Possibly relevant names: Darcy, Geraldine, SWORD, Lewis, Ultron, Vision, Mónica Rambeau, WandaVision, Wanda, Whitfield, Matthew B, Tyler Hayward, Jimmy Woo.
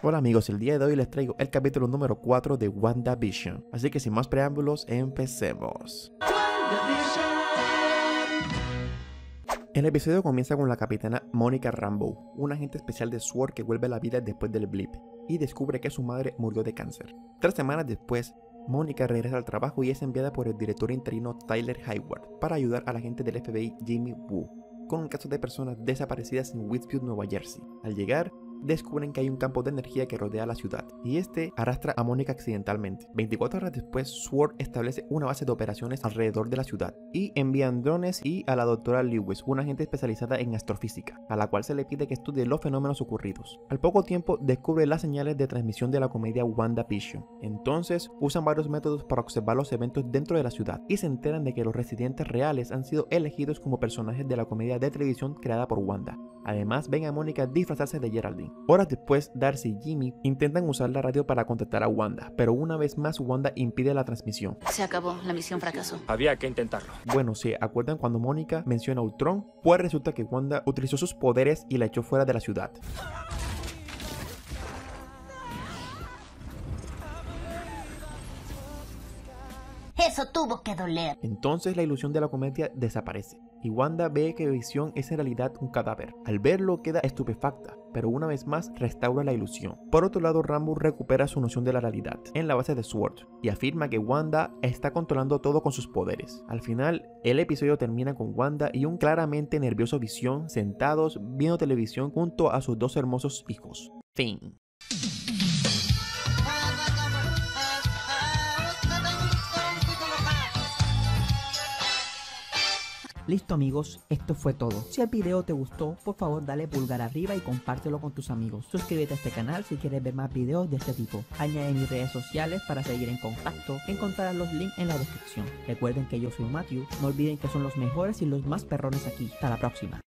Hola amigos, el día de hoy les traigo el capítulo número 4 de WandaVision, así que sin más preámbulos, empecemos. El episodio comienza con la capitana Mónica Rambeau, una agente especial de SWORD que vuelve a la vida después del blip, y descubre que su madre murió de cáncer. 3 semanas después, Mónica regresa al trabajo y es enviada por el director interino Tyler Hayward para ayudar a la agente del FBI Jimmy Woo con un caso de personas desaparecidas en Whitfield, Nueva Jersey. Al llegar, descubren que hay un campo de energía que rodea la ciudad y este arrastra a Mónica accidentalmente. 24 horas después, SWORD establece una base de operaciones alrededor de la ciudad y envían drones y a la doctora Lewis, una agente especializada en astrofísica, a la cual se le pide que estudie los fenómenos ocurridos. Al poco tiempo descubre las señales de transmisión de la comedia WandaVision. Entonces usan varios métodos para observar los eventos dentro de la ciudad y se enteran de que los residentes reales han sido elegidos como personajes de la comedia de televisión creada por Wanda. Además, ven a Mónica disfrazarse de Geraldine. Horas después, Darcy y Jimmy intentan usar la radio para contactar a Wanda, pero una vez más Wanda impide la transmisión. Se acabó, la misión fracasó. Había que intentarlo. Bueno, ¿se acuerdan cuando Mónica menciona a Ultron? Pues resulta que Wanda utilizó sus poderes y la echó fuera de la ciudad. Eso tuvo que doler. Entonces la ilusión de la comedia desaparece y Wanda ve que Vision es en realidad un cadáver. Al verlo queda estupefacta, pero una vez más restaura la ilusión. Por otro lado, Rambo recupera su noción de la realidad en la base de SWORD y afirma que Wanda está controlando todo con sus poderes. Al final, el episodio termina con Wanda y un claramente nervioso Vision sentados viendo televisión junto a sus 2 hermosos hijos. Fin. Listo amigos, esto fue todo. Si el video te gustó, por favor dale pulgar arriba y compártelo con tus amigos. Suscríbete a este canal si quieres ver más videos de este tipo. Añade mis redes sociales para seguir en contacto. Encontrarás los links en la descripción. Recuerden que yo soy Matthew. No olviden que son los mejores y los más perrones aquí. Hasta la próxima.